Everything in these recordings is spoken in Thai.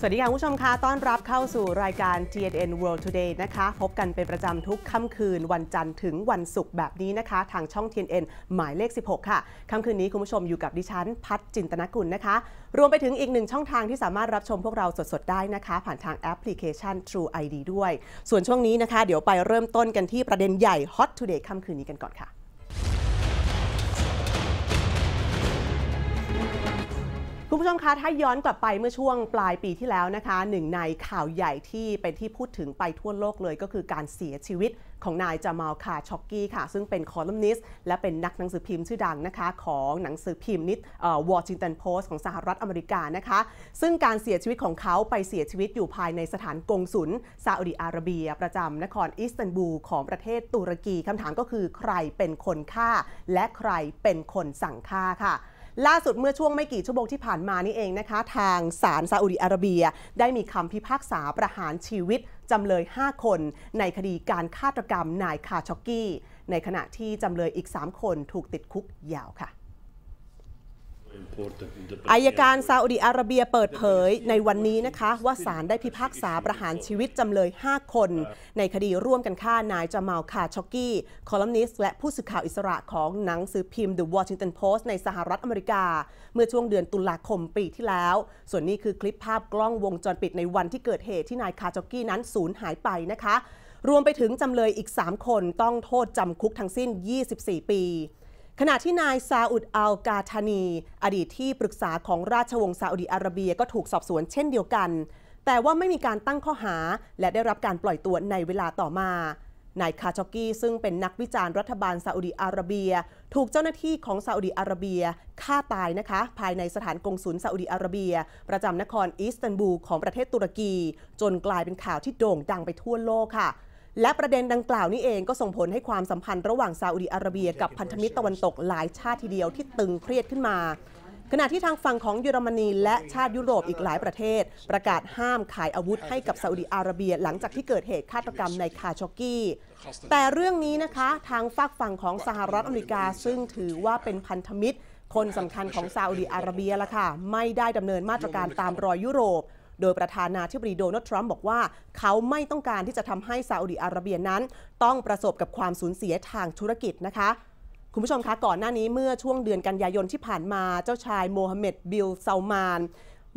สวัสดีค่ะผู้ชมค่ะต้อนรับเข้าสู่รายการ TNN World Today นะคะพบกันเป็นประจำทุกค่ำคืนวันจันทร์ถึงวันศุกร์แบบนี้นะคะทางช่อง TNN หมายเลข 16 ค่ะค่ำคืนนี้คุณผู้ชมอยู่กับดิฉันพัชจินตนกุลนะคะรวมไปถึงอีกหนึ่งช่องทางที่สามารถรับชมพวกเราสดๆได้นะคะผ่านทางแอปพลิเคชัน True ID ด้วยส่วนช่วงนี้นะคะเดี๋ยวไปเริ่มต้นกันที่ประเด็นใหญ่ Hot Today ค่ำคืนนี้กันก่อนค่ะคุณผู้ชมคะถ้าย้อนกลับไปเมื่อช่วงปลายปีที่แล้วนะคะหนึ่งในข่าวใหญ่ที่เป็นที่พูดถึงไปทั่วโลกเลยก็คือการเสียชีวิตของนายจามาล คาช็อกกี้ค่ะซึ่งเป็นคอลัมนิสต์และเป็นนักหนังสือพิมพ์ชื่อดังนะคะของหนังสือพิมพ์นิตวอชิงตันโพสต์ของสหรัฐอเมริกานะคะซึ่งการเสียชีวิตของเขาไปเสียชีวิตอยู่ภายในสถานกงสุลซาอุดิอาระเบียประจำนครอิสตันบูลของประเทศตุรกีคำถามก็คือใครเป็นคนฆ่าและใครเป็นคนสั่งฆ่าค่ะล่าสุดเมื่อช่วงไม่กี่ชั่วโมงที่ผ่านมานี่เองนะคะทางศาลซาอุดิอาระเบียได้มีคำพิพากษาประหารชีวิตจำเลย 5 คนในคดีการฆาตกรรมนายคาช็อกกี้ในขณะที่จำเลยอีก 3 คนถูกติดคุกยาวค่ะอัยการซาอุดิอาระเบียเปิดเผยในวันนี้นะคะว่าศาลได้พิพากษาประหารชีวิตจำเลย 5 คนในคดีร่วมกันฆ่านายจามาล คาช็อกกี้คอลัมนิสต์และผู้สื่อข่าวอิสระของหนังสือพิมพ์ The Washington Post ในสหรัฐอเมริกาเมื่อช่วงเดือนตุลาคมปีที่แล้วส่วนนี้คือคลิปภาพกล้องวงจรปิดในวันที่เกิดเหตุที่นายคาช็อกกี้นั้นสูญหายไปนะคะรวมไปถึงจำเลยอีก 3 คนต้องโทษจำคุกทั้งสิ้น 24 ปีขณะที่นายซาอุดอัลกาทานีอดีตที่ปรึกษาของราชวงศ์ซาอุดิอาระเบียก็ถูกสอบสวนเช่นเดียวกันแต่ว่าไม่มีการตั้งข้อหาและได้รับการปล่อยตัวในเวลาต่อมานายคาช็อกกี้ซึ่งเป็นนักวิจารณ์รัฐบาลซาอุดิอาระเบียถูกเจ้าหน้าที่ของซาอุดิอาระเบียฆ่าตายนะคะภายในสถานกงสุลซาอุดิอาระเบียประจำนครอิสตันบูลของประเทศตุรกีจนกลายเป็นข่าวที่โด่งดังไปทั่วโลกค่ะและประเด็นดังกล่าวนี้เองก็ส่งผลให้ความสัมพันธ์ระหว่างซาอุดิอาระเบียกับพันธมิตรตะวันตกหลายชาติทีเดียวที่ตึงเครียดขึ้นมาขณะที่ทางฝั่งของเยอรมนีและชาติยุโรปอีกหลายประเทศประกาศห้ามขายอาวุธให้กับซาอุดิอาระเบียหลังจากที่เกิดเหตุฆาตกรรมในคาช็อกกี้แต่เรื่องนี้นะคะทางฝากฝั่งของสหรัฐอเมริกาซึ่งถือว่าเป็นพันธมิตรคนสำคัญของซาอุดิอาระเบียละค่ะไม่ได้ดำเนินมาตรการตามรอยยุโรปโดยประธานาธิบดีโดนัลด์ทรัมป์บอกว่าเขาไม่ต้องการที่จะทำให้ซาอุดิอาระเบียนั้นต้องประสบกับความสูญเสียทางธุรกิจนะคะคุณผู้ชมคะก่อนหน้านี้เมื่อช่วงเดือนกันยายนที่ผ่านมาเจ้าชายโมฮัมเหม็ดบินซาลมาน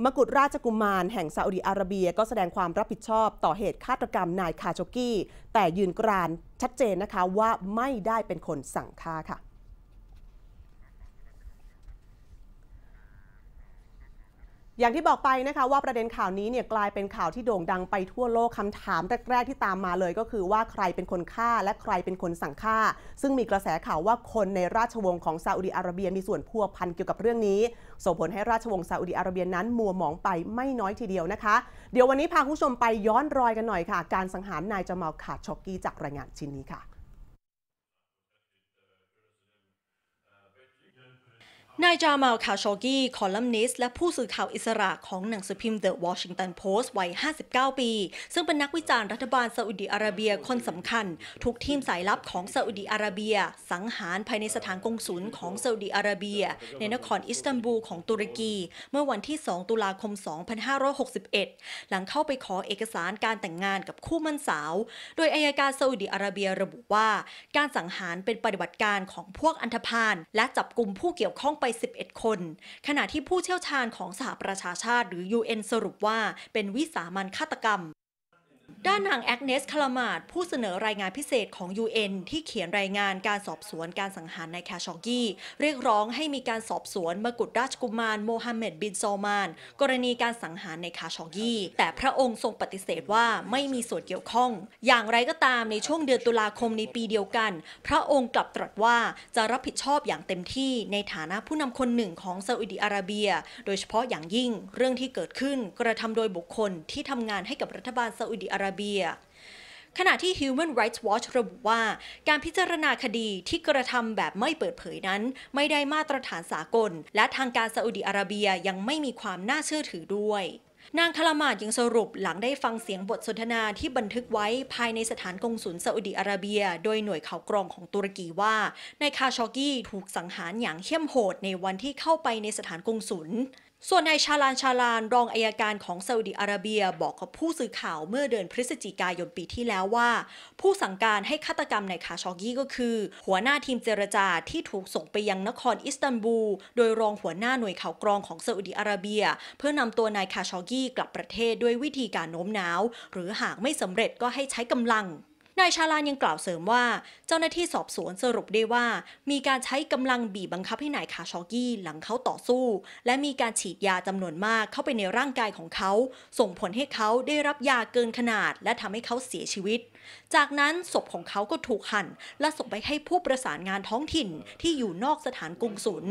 มกุฎราชกุมารแห่งซาอุดิอาระเบียก็แสดงความรับผิดชอบต่อเหตุฆาตกรรมนายคาช็อกกี้แต่ยืนกรานชัดเจนนะคะว่าไม่ได้เป็นคนสั่งฆ่าค่ะอย่างที่บอกไปนะคะว่าประเด็นข่าวนี้เนี่ยกลายเป็นข่าวที่โด่งดังไปทั่วโลกคำถามแรกๆที่ตามมาเลยก็คือว่าใครเป็นคนฆ่าและใครเป็นคนสั่งฆ่าซึ่งมีกระแสข่าวว่าคนในราชวงศ์ของซาอุดิอาระเบียมีส่วนพัวพันเกี่ยวกับเรื่องนี้ส่งผลให้ราชวงศ์ซาอุดิอาระเบียนั้นมัวหมองไปไม่น้อยทีเดียวนะคะเดี๋ยววันนี้พาคุณผู้ชมไปย้อนรอยกันหน่อยค่ะการสังหารนายจามาล คาช็อกกี้จากรายงานชิ้นนี้ค่ะนายจามาล คาช็อกกี้คอลัมนิสต์และผู้สื่อข่าวอิสระของหนังสือพิมพ์ The Washington Post วัย 59 ปีซึ่งเป็นนักวิจารณ์รัฐบาลซาอุดิอาระเบียคนสำคัญถูกทีมสายลับของซาอุดิอาระเบียสังหารภายในสถานกงสุลของซาอุดิอาระเบียในนครอิสตันบูลของตุรกีเมื่อวันที่ 2 ตุลาคม 2561 หลังเข้าไปขอเอกสารการแต่งงานกับคู่มั่นสาวโดยอัยการซาอุดิอาระเบียระบุว่าการสังหารเป็นปฏิบัติการของพวกอันธพาลและจับกุมผู้เกี่ยวข้องไป 11 คนขณะที่ผู้เชี่ยวชาญของสหประชาชาติหรือ UN สรุปว่าเป็นวิสามัญฆาตกรรมด้านนางแอกเนส คาลามาดผู้เสนอรายงานพิเศษของ UN ที่เขียนรายงานการสอบสวนการสังหารนายคาช็อกกี้เรียกร้องให้มีการสอบสวนมกุฎราชกุมารโมฮัมเหม็ดบินซอลมานกรณีการสังหารนายคาช็อกกี้แต่พระองค์ทรงปฏิเสธว่าไม่มีส่วนเกี่ยวข้องอย่างไรก็ตามในช่วงเดือนตุลาคมในปีเดียวกันพระองค์กลับตรัสว่าจะรับผิดชอบอย่างเต็มที่ในฐานะผู้นำคนหนึ่งของซาอุดิอาระเบียโดยเฉพาะอย่างยิ่งเรื่องที่เกิดขึ้นกระทำโดยบุคคลที่ทำงานให้กับรัฐบาลซาอุดิอาระเบียขณะที่ Human Rights Watch ระบุว่าการพิจารณาคดีที่กระทำแบบไม่เปิดเผยนั้นไม่ได้มาตรฐานสากลและทางการซาอุดิอาระเบียยังไม่มีความน่าเชื่อถือด้วยนางคาลามาดยังสรุปหลังได้ฟังเสียงบทสนทนาที่บันทึกไว้ภายในสถานกงสุลซาอุดิอาระเบียโดยหน่วยข่าวกรองของตุรกีว่านายคาช็อกกี้ถูกสังหารอย่างเหี้ยมโหดในวันที่เข้าไปในสถานกงสุล ส่วนนายชาลานรองอัยการของซาอุดิอาระเบียบอกกับผู้สื่อข่าวเมื่อเดือนพฤศจิกายนปีที่แล้วว่าผู้สั่งการให้ฆาตกรรมนายคาชอกยีก็คือหัวหน้าทีมเจรจาที่ถูกส่งไปยังนครอิสตันบูลโดยรองหัวหน้าหน่วยข่าวกรองของซาอุดิอาระเบียเพื่อนำตัวนายคาชอกยีกลับประเทศด้วยวิธีการโน้มน้าวหรือหากไม่สำเร็จก็ให้ใช้กำลังนายชาลานยังกล่าวเสริมว่าเจ้าหน้าที่สอบสวนสรุปได้ว่ามีการใช้กำลังบีบบังคับให้นายคาชอกยีหลังเขาต่อสู้และมีการฉีดยาจำนวนมากเข้าไปในร่างกายของเขาส่งผลให้เขาได้รับยาเกินขนาดและทำให้เขาเสียชีวิตจากนั้นศพของเขาก็ถูกหั่นและส่งไปให้ผู้ประสานงานท้องถิ่นที่อยู่นอกสถานกงสุล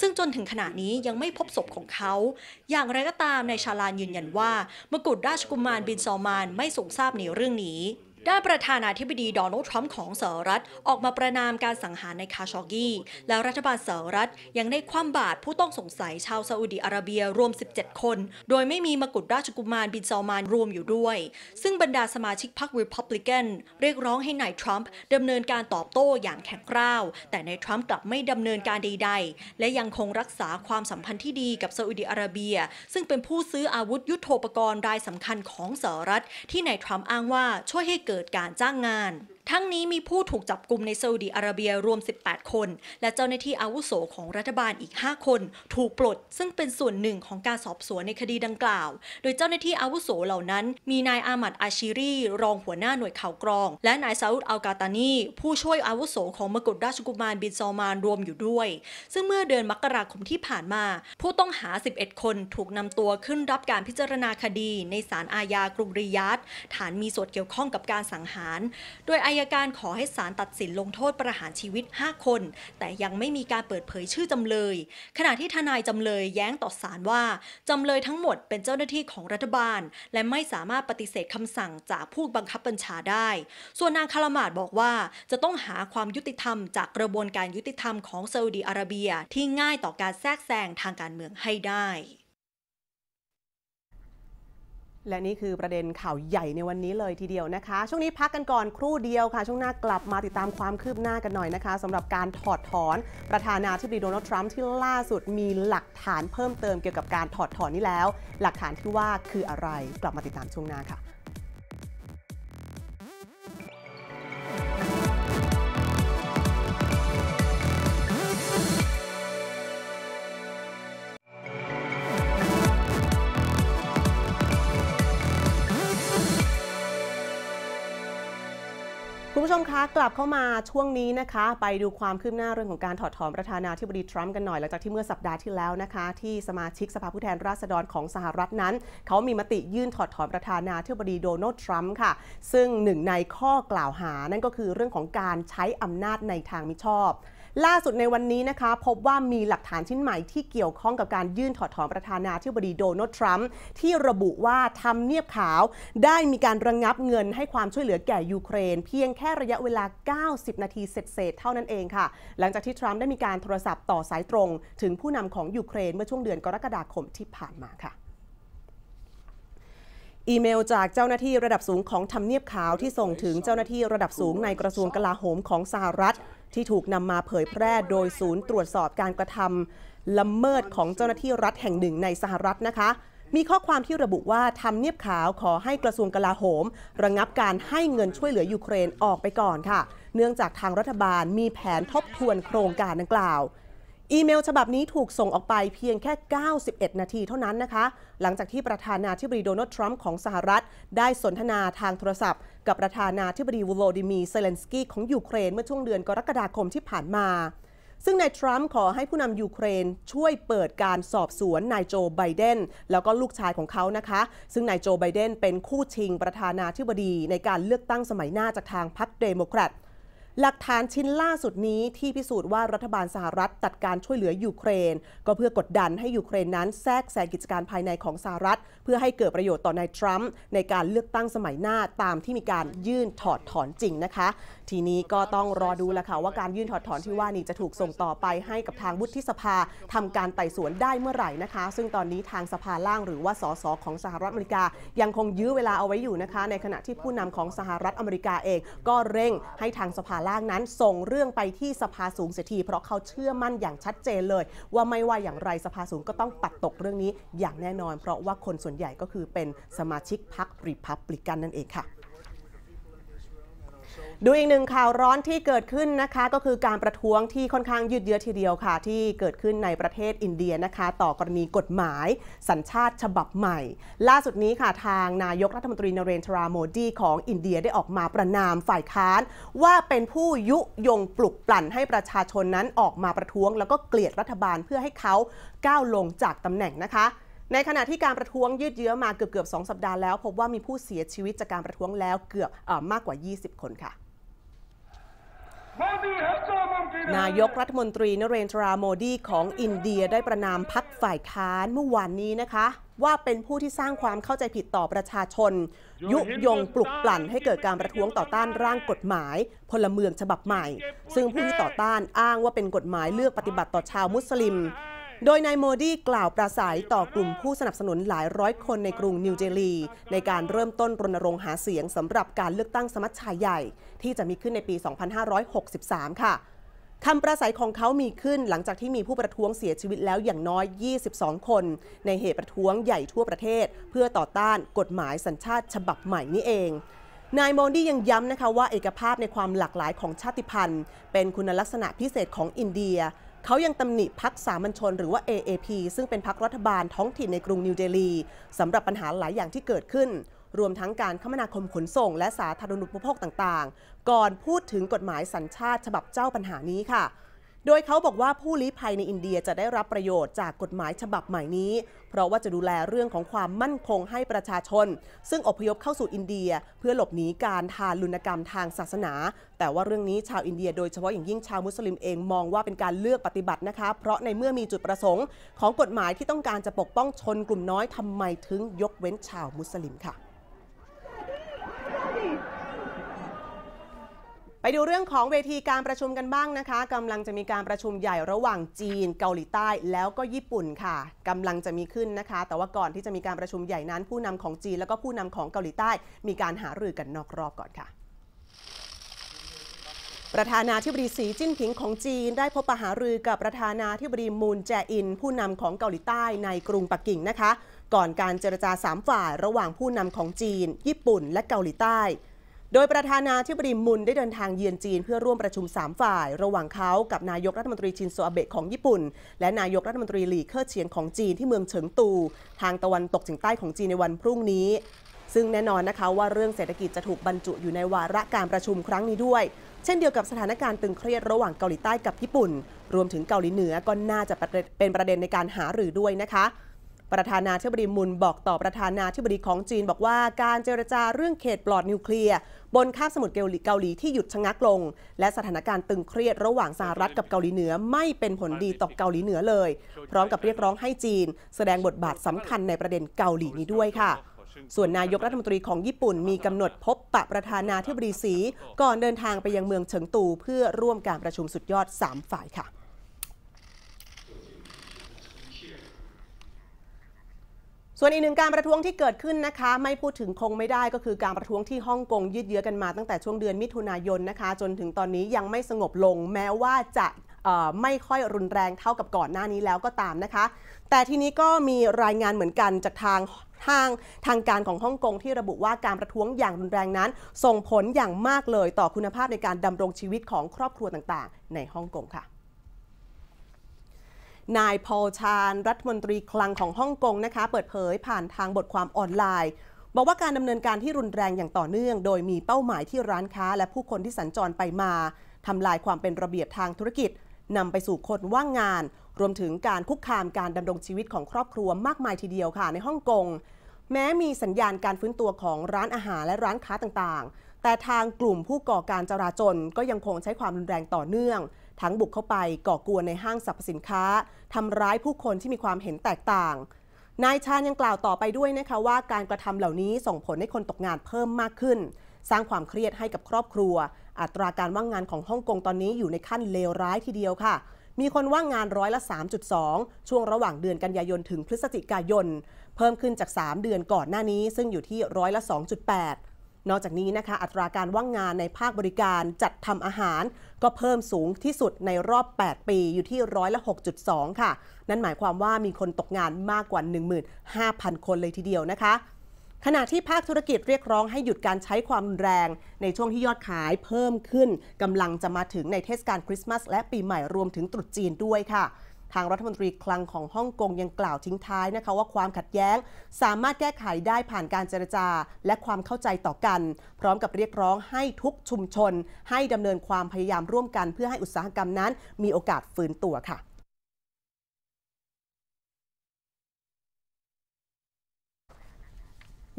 ซึ่งจนถึงขณะนี้ยังไม่พบศพของเขาอย่างไรก็ตามนายชาลานยืนยันว่ามกุฎราชกุมารบินซอมานไม่ทรงทราบในเรื่องนี้ด้านประธานาธิบดีโดนัลด์ทรัมป์ของสหรัฐออกมาประณามการสังหารนายคาชอกยีและรัฐบาลสหรัฐยังได้คว่ำบาตรผู้ต้องสงสัยชาวซาอุดิอาระเบียรวม17 คนโดยไม่มีมกุฎราชกุมารบินซอมานรวมอยู่ด้วยซึ่งบรรดาสมาชิกพรรครีพับลิกันเรียกร้องให้นายทรัมป์ดำเนินการตอบโต้อย่างแข็งกร้าวแต่นายทรัมป์กลับไม่ดำเนินการใดๆและยังคงรักษาความสัมพันธ์ที่ดีกับซาอุดิอาระเบียซึ่งเป็นผู้ซื้ออาวุธยุทโธปกรณ์รายสำคัญของสหรัฐที่นายทรัมป์อ้างว่าช่วยให้เกิดการจ้างงานทั้งนี้มีผู้ถูกจับกุมในซาอุดิอาระเบียรวม18 คนและเจ้าหน้าที่อาวุโสของรัฐบาลอีก5 คนถูกปลดซึ่งเป็นส่วนหนึ่งของการสอบสวนในคดีดังกล่าวโดยเจ้าหน้าที่อาวุโสเหล่านั้นมีนายอาหมัดอาชิรีรองหัวหน้าหน่วยข่าวกรองและนายซาอุดอัลกาตานีผู้ช่วยอาวุโสของมกุฎราชกุมารบินซอมานรวมอยู่ด้วยซึ่งเมื่อเดือนมกราคมที่ผ่านมาผู้ต้องหา11 คนถูกนำตัวขึ้นรับการพิจารณาคดีในศาลอาญากรุงริยาดฐานมีส่วนเกี่ยวข้องกับการสังหารโดยอัยการขอให้ศาลตัดสินลงโทษประหารชีวิต5 คนแต่ยังไม่มีการเปิดเผยชื่อจำเลยขณะที่ทนายจำเลยแย้งต่อศาลว่าจำเลยทั้งหมดเป็นเจ้าหน้าที่ของรัฐบาลและไม่สามารถปฏิเสธคำสั่งจากผู้บังคับบัญชาได้ส่วนนางคาลามาดบอกว่าจะต้องหาความยุติธรรมจากกระบวนการยุติธรรมของซาอุดิอาระเบียที่ง่ายต่อการแทรกแซงทางการเมืองให้ได้และนี่คือประเด็นข่าวใหญ่ในวันนี้เลยทีเดียวนะคะช่วงนี้พักกันก่อนครู่เดียวค่ะช่วงหน้ากลับมาติดตามความคืบหน้ากันหน่อยนะคะสำหรับการถอดถอนประธานาธิบดีโดนัลด์ทรัมป์ที่ล่าสุดมีหลักฐานเพิ่มเติมเกี่ยวกับการถอดถอนนี้แล้วหลักฐานที่ว่าคืออะไรกลับมาติดตามช่วงหน้าค่ะคุณผู้ชมคะกลับเข้ามาช่วงนี้นะคะไปดูความคืบหน้าเรื่องของการถอดถอนประธานาธิบดีทรัมป์กันหน่อยหลังจากที่เมื่อสัปดาห์ที่แล้วนะคะที่สมาชิกสภาผู้แทนราษฎรของสหรัฐนั้นเขามีมติยื่นถอดถอนประธานาธิบดีโดนัลด์ทรัมป์ค่ะซึ่งหนึ่งในข้อกล่าวหานั่นก็คือเรื่องของการใช้อำนาจในทางมิชอบล่าสุดในวันนี้นะคะพบว่ามีหลักฐานชิ้นใหม่ที่เกี่ยวข้องกับการยื่นถอดถอนประธานาธิบดีโดนัลด์ทรัมป์ที่ระบุว่าทำเนียบขาวได้มีการระงับเงินให้ความช่วยเหลือแก่ยูเครนเพียงแค่ระยะเวลา90 นาทีเศษเท่านั้นเองค่ะหลังจากที่ทรัมป์ได้มีการโทรศัพท์ต่อสายตรงถึงผู้นำของยูเครนเมื่อช่วงเดือนกรกฎาคมที่ผ่านมาค่ะอีเมลจากเจ้าหน้าที่ระดับสูงของทำเนียบขาวที่ส่งถึงเจ้าหน้าที่ระดับสูงในกระทรวงกลาโหมของสหรัฐที่ถูกนำมาเผยแพร่โดยศูนย์ตรวจสอบการกระทำละเมิดของเจ้าหน้าที่รัฐแห่งหนึ่งในสหรัฐนะคะมีข้อความที่ระบุว่าทำเนียบขาวขอให้กระทรวงกลาโหมระงับการให้เงินช่วยเหลือยูเครนออกไปก่อนค่ะเนื่องจากทางรัฐบาลมีแผนทบทวนโครงการดังกล่าวอีเมลฉบับนี้ถูกส่งออกไปเพียงแค่91 นาทีเท่านั้นนะคะหลังจากที่ประธานาธิบดีโดนัลด์ทรัมป์ของสหรัฐได้สนทนาทางโทรศัพท์กับประธานาธิบดีโวโลดิมีร์เซเลนสกี้ของยูเครนเมื่อช่วงเดือนกรกฎาคมที่ผ่านมาซึ่งนายทรัมป์ขอให้ผู้นำยูเครนช่วยเปิดการสอบสวนนายโจไบเดนแล้วก็ลูกชายของเขานะคะซึ่งนายโจไบเดนเป็นคู่ชิงประธานาธิบดีในการเลือกตั้งสมัยหน้าจากทางพรรคเดโมแครตหลักฐานชิ้นล่าสุดนี้ที่พิสูจน์ว่ารัฐบาลสหรัฐตัดการช่วยเหลือยูเครนก็เพื่อกดดันให้ยูเครนนั้นแทรกแซงกิจการภายในของสหรัฐเพื่อให้เกิดประโยชน์ต่อนายทรัมป์ในการเลือกตั้งสมัยหน้าตามที่มีการยื่นถอดถอนจริงนะคะทีนี้ก็ต้องรอดูละค่ะว่าการยื่นถอดถอนที่ว่านี้จะถูกส่งต่อไปให้กับทางวุฒิสภาทำการไต่สวนได้เมื่อไหร่นะคะซึ่งตอนนี้ทางสภาล่างหรือว่าสสของสหรัฐอเมริกายังคงยื้อเวลาเอาไว้อยู่นะคะในขณะที่ผู้นำของสหรัฐอเมริกาเองก็เร่งให้ทางสภา ล่างนั้นส่งเรื่องไปที่สภาสูงเสียทีเพราะเขาเชื่อมั่นอย่างชัดเจนเลยว่าไม่ว่าอย่างไรสภาสูงก็ต้องปัดตกเรื่องนี้อย่างแน่นอนเพราะว่าคนส่วนใหญ่ก็คือเป็นสมาชิกพรรครีพับลิกันนั่นเองค่ะดูอีกหนึ่งข่าวร้อนที่เกิดขึ้นนะคะก็คือการประท้วงที่ค่อนข้างยืดเยื้อทีเดียวค่ะที่เกิดขึ้นในประเทศอินเดียนะคะต่อกรณีกฎหมายสัญชาติฉบับใหม่ล่าสุดนี้ค่ะทางนายกรัฐมนตรีนเรนทราโมดีของอินเดียได้ออกมาประณามฝ่ายค้านว่าเป็นผู้ยุยงปลุกปลั่นให้ประชาชนนั้นออกมาประท้วงแล้วก็เกลียดรัฐบาลเพื่อให้เขาก้าวลงจากตำแหน่งนะคะในขณะที่การประท้วงยืดเยื้อมาเกือบ2 สัปดาห์แล้วพบว่ามีผู้เสียชีวิตจากการประท้วงแล้วเกือบมากกว่า 20 คนค่ะนายกรัฐมนตรีนเรนทราโมดีของอินเดียได้ประณามพรรคฝ่ายค้านเมื่อวานนี้นะคะว่าเป็นผู้ที่สร้างความเข้าใจผิดต่อประชาชนยุยงปลุกปลั่นให้เกิดการประท้วงต่อต้านร่างกฎหมายพลเมืองฉบับใหม่ซึ่งผู้ที่ต่อต้านอ้างว่าเป็นกฎหมายเลือกปฏิบัติต่อชาวมุสลิมโดยนายโมดีกล่าวปราศัยต่อกลุ่มผู้สนับสนุนหลายร้อยคนในกรุงนิวเดลีในการเริ่มต้นรณรงค์หาเสียงสำหรับการเลือกตั้งสมัชชาใหญ่ที่จะมีขึ้นในปี 2563 ค่ะคำปราศัยของเขามีขึ้นหลังจากที่มีผู้ประท้วงเสียชีวิตแล้วอย่างน้อย 22 คนในเหตุประท้วงใหญ่ทั่วประเทศเพื่อต่อต้านกฎหมายสัญชาติฉบับใหม่นี้เองนายโมดียังย้ำนะคะว่าเอกภาพในความหลากหลายของชาติพันธุ์เป็นคุณลักษณะพิเศษของอินเดียเขายังตำหนิพรรคสามัญชนหรือว่า AAP ซึ่งเป็นพรรครัฐบาลท้องถิ่นในกรุงนิวเดลีสำหรับปัญหาหลายอย่างที่เกิดขึ้นรวมทั้งการคมนาคมขนส่งและสาธารณูปโภคต่างๆก่อนพูดถึงกฎหมายสัญชาติฉบับเจ้าปัญหานี้ค่ะโดยเขาบอกว่าผู้ลี้ภัยในอินเดียจะได้รับประโยชน์จากกฎหมายฉบับใหม่นี้เพราะว่าจะดูแลเรื่องของความมั่นคงให้ประชาชนซึ่งอพยพเข้าสู่อินเดียเพื่อหลบหนีการทารุณกรรมทางศาสนาแต่ว่าเรื่องนี้ชาวอินเดียโดยเฉพาะอย่างยิ่งชาวมุสลิมเองมองว่าเป็นการเลือกปฏิบัตินะคะเพราะในเมื่อมีจุดประสงค์ของกฎหมายที่ต้องการจะปกป้องชนกลุ่มน้อยทำไมถึงยกเว้นชาวมุสลิมค่ะไปดูเรื่องของเวทีการประชุมกันบ้างนะคะกำลังจะมีการประชุมใหญ่ระหว่างจีนเกาหลีใต้แล้วก็ญี่ปุ่นค่ะกำลังจะมีขึ้นนะคะแต่ว่าก่อนที่จะมีการประชุมใหญ่นั้นผู้นำของจีนแล้วก็ผู้นำของเกาหลีใต้มีการหารือกันนอกรอบก่อนค่ะประธานาธิบดีสีจิ้นผิงของจีนได้พบปะหารือกับประธานาธิบดีมูนแจอินผู้นำของเกาหลีใต้ในกรุงปักกิ่งนะคะก่อนการเจรจา3ฝ่ายระหว่างผู้นำของจีนญี่ปุ่นและเกาหลีใต้โดยประธานาธิบดีมุนได้เดินทางเยือนจีนเพื่อร่วมประชุม3ฝ่ายระหว่างเขากับนายกรัฐมนตรีชินโซอาเบะของญี่ปุ่นและนายกรัฐมนตรีหลี่เค่อเฉียงของจีนที่เมืองเฉิงตูทางตะวันตกเฉียงใต้ของจีนในวันพรุ่งนี้ซึ่งแน่นอนนะคะว่าเรื่องเศรษฐกิจจะถูกบรรจุอยู่ในวาระการประชุมครั้งนี้ด้วยเช่นเดียวกับสถานการณ์ตึงเครียดระหว่างเกาหลีใต้กับญี่ปุ่นรวมถึงเกาหลีเหนือก็น่าจะเป็นประเด็นในการหารือด้วยนะคะประธานาธิบดีมุนบอกต่อประธานาธิบดีของจีนบอกว่าการเจรจาเรื่องเขตปลอดนิวเคลียร์บนคาบสมุทรเกาหลีที่หยุดชะงักลงและสถานการณ์ตึงเครียดระหว่างสหรัฐกับเกาหลีเหนือไม่เป็นผลดีต่อเกาหลีเหนือเลยพร้อมกับเรียกร้องให้จีนแสดงบทบาทสำคัญในประเด็นเกาหลีนี้ด้วยค่ะส่วนนายกรัฐมนตรีของญี่ปุ่นมีกำหนดพบปะประธานาธิบดีสีก่อนเดินทางไปยังเมืองเฉิงตูเพื่อร่วมการประชุมสุดยอด3ฝ่ายค่ะส่วนอีกหนึ่งการประท้วงที่เกิดขึ้นนะคะไม่พูดถึงคงไม่ได้ก็คือการประท้วงที่ฮ่องกงยืดเยื้อกันมาตั้งแต่ช่วงเดือนมิถุนายนนะคะจนถึงตอนนี้ยังไม่สงบลงแม้ว่าจะไม่ค่อยรุนแรงเท่ากับก่อนหน้านี้แล้วก็ตามนะคะแต่ทีนี้ก็มีรายงานเหมือนกันจากทางการของฮ่องกงที่ระบุว่าการประท้วงอย่างรุนแรงนั้นส่งผลอย่างมากเลยต่อคุณภาพในการดำรงชีวิตของครอบครัวต่างๆในฮ่องกงค่ะนายพอล ชานรัฐมนตรีคลังของฮ่องกงนะคะเปิดเผยผ่านทางบทความออนไลน์บอกว่าการดำเนินการที่รุนแรงอย่างต่อเนื่องโดยมีเป้าหมายที่ร้านค้าและผู้คนที่สัญจรไปมาทำลายความเป็นระเบียบทางธุรกิจนำไปสู่คนว่างงานรวมถึงการคุกคามการดำรงชีวิตของครอบครัวมากมายทีเดียวค่ะในฮ่องกงแม้มีสัญญาณการฟื้นตัวของร้านอาหารและร้านค้าต่างๆแต่ทางกลุ่มผู้ก่อการจราจนก็ยังคงใช้ความรุนแรงต่อเนื่องทั้งบุกเข้าไปก่อกวนในห้างสรรพสินค้าทำร้ายผู้คนที่มีความเห็นแตกต่างนายชาญยังกล่าวต่อไปด้วยนะคะว่าการกระทำเหล่านี้ส่งผลให้คนตกงานเพิ่มมากขึ้นสร้างความเครียดให้กับครอบครัวอัตราการว่างงานของฮ่องกงตอนนี้อยู่ในขั้นเลวร้ายทีเดียวค่ะมีคนว่างงานร้อยละ 3.2 ช่วงระหว่างเดือนกันยายนถึงพฤศจิกายนเพิ่มขึ้นจาก3 เดือนก่อนหน้านี้ซึ่งอยู่ที่ร้อยละ 2.8 นอกจากนี้นะคะอัตราการว่างงานในภาคบริการจัดทำอาหารก็เพิ่มสูงที่สุดในรอบ8ปีอยู่ที่106.2 ค่ะนั่นหมายความว่ามีคนตกงานมากกว่า 15,000 คนเลยทีเดียวนะคะขณะที่ภาคธุรกิจเรียกร้องให้หยุดการใช้ความรุนแรงในช่วงที่ยอดขายเพิ่มขึ้นกำลังจะมาถึงในเทศกาลคริสต์มาสและปีใหม่รวมถึงตรุษจีนด้วยค่ะทางรัฐมนตรีคลังของฮ่องกงยังกล่าวทิ้งท้ายนะคะว่าความขัดแย้งสามารถแก้ไขได้ผ่านการเจรจาและความเข้าใจต่อกันพร้อมกับเรียกร้องให้ทุกชุมชนให้ดำเนินความพยายามร่วมกันเพื่อให้อุตสาหกรรมนั้นมีโอกาสฟื้นตัวค่ะ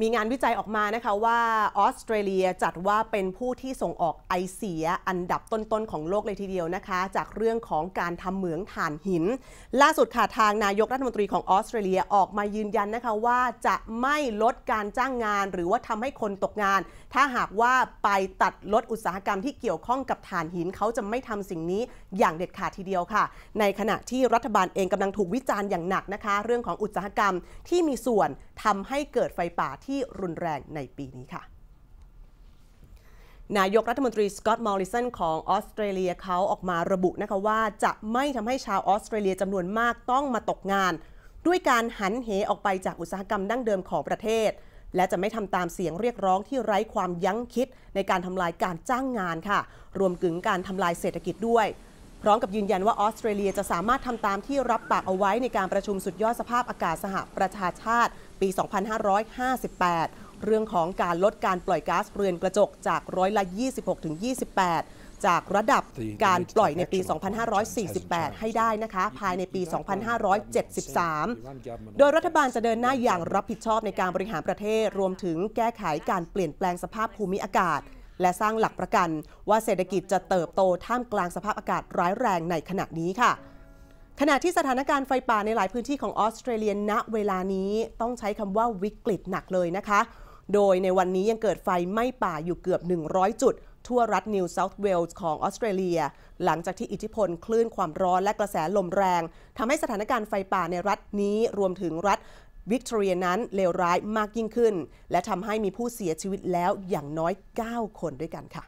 มีงานวิจัยออกมานะคะว่าออสเตรเลียจัดว่าเป็นผู้ที่ส่งออกไอเสียอันดับต้นๆของโลกเลยทีเดียวนะคะจากเรื่องของการทำเหมืองถ่านหินล่าสุดค่ะทางนายกรัฐมนตรีของออสเตรเลียออกมายืนยันนะคะว่าจะไม่ลดการจ้างงานหรือว่าทำให้คนตกงานถ้าหากว่าไปตัดลดอุตสาหกรรมที่เกี่ยวข้องกับถ่านหินเขาจะไม่ทำสิ่งนี้อย่างเด็ดขาดทีเดียวค่ะในขณะที่รัฐบาลเองกำลังถูกวิจารณ์อย่างหนักนะคะเรื่องของอุตสาหกรรมที่มีส่วนทำให้เกิดไฟป่าที่รุนแรงในปีนี้ค่ะนายกรัฐมนตรีสกอตต์มอริสันของออสเตรเลียเขาออกมาระบุนะคะว่าจะไม่ทำให้ชาวออสเตรเลียจำนวนมากต้องมาตกงานด้วยการหันเหออกไปจากอุตสาหกรรมดั้งเดิมของประเทศและจะไม่ทำตามเสียงเรียกร้องที่ไร้ความยั้งคิดในการทำลายการจ้างงานค่ะรวมถึงการทำลายเศรษฐกิจด้วยพร้อมกับยืนยันว่าออสเตรเลียจะสามารถทำตามที่รับปากเอาไว้ในการประชุมสุดยอดสภาพอากาศสหประชาชาติปี 2558 เรื่องของการลดการปล่อยก๊าซเรือนกระจกจาก26% ถึง 28% จากระดับการปล่อยในปี 2548 ให้ได้นะคะภายในปี 2573 โดยรัฐบาลจะเดินหน้าอย่างรับผิดชอบในการบริหารประเทศรวมถึงแก้ไขการเปลี่ยนแปลงสภาพภูมิอากาศและสร้างหลักประกันว่าเศรษฐกิจจะเติบโตท่ามกลางสภาพอากาศร้ายแรงในขณะนี้ค่ะขณะที่สถานการณ์ไฟป่าในหลายพื้นที่ของออสเตรเลียณเวลานี้ต้องใช้คำว่าวิกฤตหนักเลยนะคะโดยในวันนี้ยังเกิดไฟไหม้ป่าอยู่เกือบ100จุดทั่วรัฐนิวเซาท์เวลส์ของออสเตรเลียหลังจากที่อิทธิพลคลื่นความร้อนและกระแสลมแรงทำให้สถานการณ์ไฟป่าในรัฐนี้รวมถึงรัฐวิกตอเรียนั้นเลวร้ายมากยิ่งขึ้นและทำให้มีผู้เสียชีวิตแล้วอย่างน้อย9คนด้วยกันค่ะ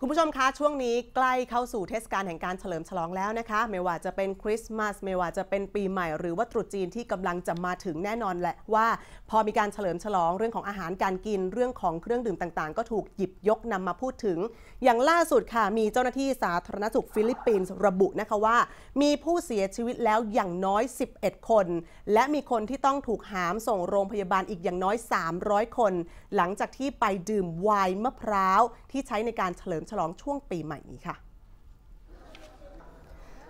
คุณผู้ชมคะช่วงนี้ใกล้เข้าสู่เทศกาลแห่งการเฉลิมฉลองแล้วนะคะไม่ว่าจะเป็นคริสต์มาสไม่ว่าจะเป็นปีใหม่หรือว่าตรุษจีนที่กำลังจะมาถึงแน่นอนแหละว่าพอมีการเฉลิมฉลองเรื่องของอาหารการกินเรื่องของเครื่องดื่มต่างๆก็ถูกหยิบยกนำมาพูดถึงอย่างล่าสุดค่ะมีเจ้าหน้าที่สาธารณสุขฟิลิปปินส์ระบุนะคะว่ามีผู้เสียชีวิตแล้วอย่างน้อย11คนและมีคนที่ต้องถูกหามส่งโรงพยาบาลอีกอย่างน้อย300คนหลังจากที่ไปดื่มไวน์มะพร้าวที่ใช้ในการเฉลิมฉลองช่วงปีใหม่นี้ค่ะ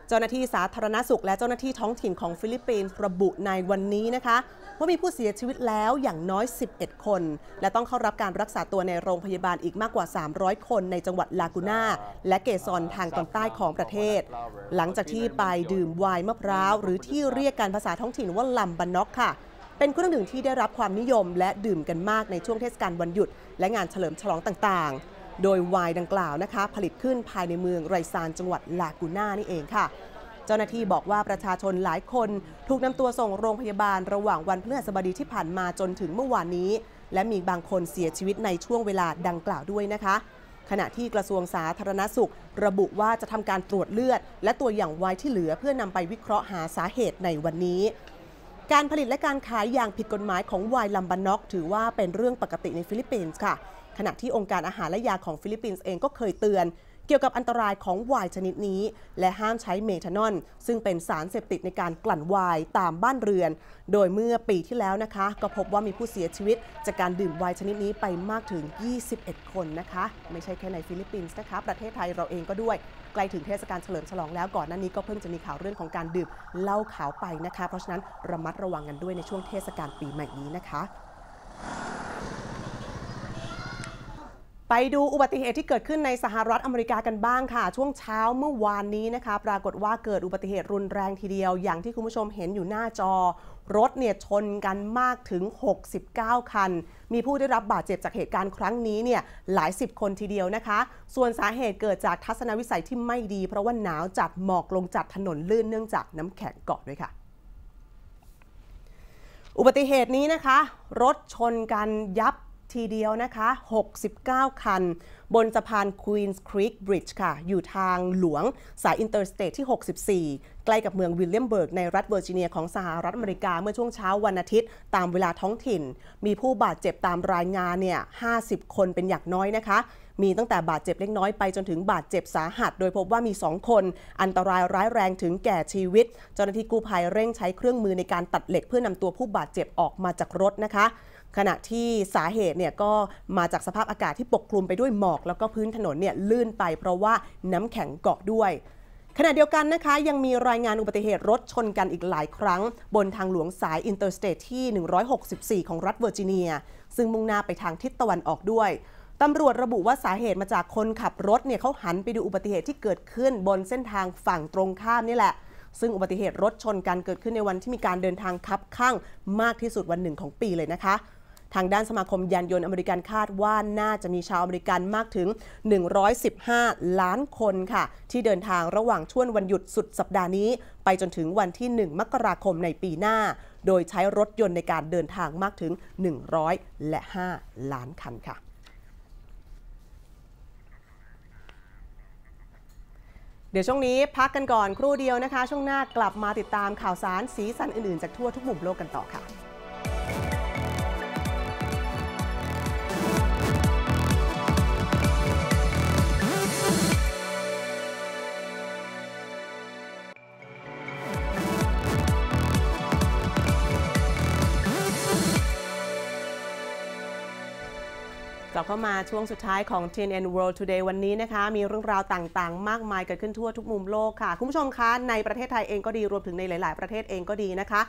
เจ้าหน้าที่สาธารณสุขและเจ้าหน้าที่ท้องถิ่นของฟิลิปปินส์ระบุในวันนี้นะคะว่ามีผู้เสียชีวิตแล้วอย่างน้อย11คนและต้องเข้ารับการรักษาตัวในโรงพยาบาลอีกมากกว่า300คนในจังหวัดลากูน่าและเกซอนทางตอนใต้ของประเทศหลังจากที่ไปดื่มไวน์มะพร้าวหรือที่เรียกกันภาษาท้องถิ่นว่าลัมบานอกค่ะเป็นเครื่องดื่มที่ได้รับความนิยมและดื่มกันมากในช่วงเทศกาลวันหยุดและงานเฉลิมฉลองต่างๆโดยไวน์ดังกล่าวนะคะผลิตขึ้นภายในเมืองไรซานจังหวัดลากูน่านี่เองค่ะเจ้าหน้าที่บอกว่าประชาชนหลายคนถูกนำตัวส่งโรงพยาบาลระหว่างวันพฤหัสบดีที่ผ่านมาจนถึงเมื่อวานนี้และมีบางคนเสียชีวิตในช่วงเวลาดังกล่าวด้วยนะคะขณะที่กระทรวงสาธารณสุขระบุว่าจะทำการตรวจเลือดและตัวอย่างไวน์ที่เหลือเพื่อนำไปวิเคราะห์หาสาเหตุในวันนี้การผลิตและการขายอย่างผิดกฎหมายของไวน์ลัมบานอกถือว่าเป็นเรื่องปกติในฟิลิปปินส์ค่ะขณะที่องค์การอาหารและยาของฟิลิปปินส์เองก็เคยเตือนเกี่ยวกับอันตรายของไวน์ชนิดนี้และห้ามใช้เมทานอลซึ่งเป็นสารเสพติดในการกลั่นไวน์ตามบ้านเรือนโดยเมื่อปีที่แล้วนะคะก็พบว่ามีผู้เสียชีวิตจากการดื่มไวน์ชนิดนี้ไปมากถึง21คนนะคะไม่ใช่แค่ในฟิลิปปินส์นะคะประเทศไทยเราเองก็ด้วยใกล้ถึงเทศกาลเฉลิมฉลองแล้วก่อนหน้านี้ก็เพิ่งจะมีข่าวเรื่องของการดื่มเหล้าขาวไปนะคะเพราะฉะนั้นระมัดระวังกันด้วยในช่วงเทศกาลปีใหม่นี้นะคะไปดูอุบัติเหตุที่เกิดขึ้นในสหรัฐอเมริกากันบ้างค่ะช่วงเช้าเมื่อวานนี้นะคะปรากฏว่าเกิดอุบัติเหตุรุนแรงทีเดียวอย่างที่คุณผู้ชมเห็นอยู่หน้าจอรถเนี่ยชนกันมากถึง69คันมีผู้ได้รับบาดเจ็บจากเหตุการณ์ครั้งนี้เนี่ยหลายสิบคนทีเดียวนะคะส่วนสาเหตุเกิดจากทัศนวิสัยที่ไม่ดีเพราะว่าหนาวจัดหมอกลงจัดถนนลื่นเนื่องจากน้ำแข็งเกาะด้วยค่ะ อุบัติเหตุนี้นะคะรถชนกันยับทีเดียวนะคะ69คันบนสะพาน Queen's Creek Bridge ค่ะอยู่ทางหลวงสายอินเตอร์สเตทที่64ใกล้กับเมืองวิลเลียมเบิร์กในรัฐเวอร์จิเนียของสหรัฐอเมริกาเมื่อช่วงเช้าวันอาทิตย์ตามเวลาท้องถิ่นมีผู้บาดเจ็บตามรายงานเนี่ย50คนเป็นอย่างน้อยนะคะมีตั้งแต่บาดเจ็บเล็กน้อยไปจนถึงบาดเจ็บสาหัสโดยพบว่ามี2คนอันตรายร้ายแรงถึงแก่ชีวิตเจ้าหน้าที่กู้ภัยเร่งใช้เครื่องมือในการตัดเหล็กเพื่อนำตัวผู้บาดเจ็บออกมาจากรถนะคะขณะที่สาเหตุเนี่ยก็มาจากสภาพอากาศที่ปกคลุมไปด้วยหมอกแล้วก็พื้นถนนเนี่ยลื่นไปเพราะว่าน้ำแข็งเกาะด้วยขณะเดียวกันนะคะยังมีรายงานอุบัติเหตุรถชนกันอีกหลายครั้งบนทางหลวงสายอินเตอร์สเตทที่164ของรัฐเวอร์จิเนียซึ่งมุ่งหน้าไปทางทิศตะวันออกด้วยตำรวจระบุว่าสาเหตุมาจากคนขับรถเนี่ยเขาหันไปดูอุบัติเหตุที่เกิดขึ้นบนเส้นทางฝั่งตรงข้ามนี่แหละซึ่งอุบัติเหตุรถชนกันเกิดขึ้นในวันที่มีการเดินทางคับคั่งมากที่สุดวันหนึ่งของปีเลยนะคะทางด้านสมาคมยานยนต์อเมริกันคาดว่าน่าจะมีชาวอเมริกันมากถึง115ล้านคนค่ะที่เดินทางระหว่างช่วงวันหยุดสุดสัปดาห์นี้ไปจนถึงวันที่1มกราคมในปีหน้าโดยใช้รถยนต์ในการเดินทางมากถึง105ล้านคันค่ะเดี๋ยวช่วงนี้พักกันก่อนครู่เดียวนะคะช่วงหน้ากลับมาติดตามข่าวสารสีสันอื่นๆจากทั่วทุกมุมโลกกันต่อค่ะเข้ามาช่วงสุดท้ายของ TNN World Today วันนี้นะคะมีเรื่องราวต่างๆมากมายเกิดขึ้นทั่วทุกมุมโลกค่ะคุณผู้ชมคะในประเทศไทยเองก็ดีรวมถึงในหลายๆประเทศเองก็ดีนะคะ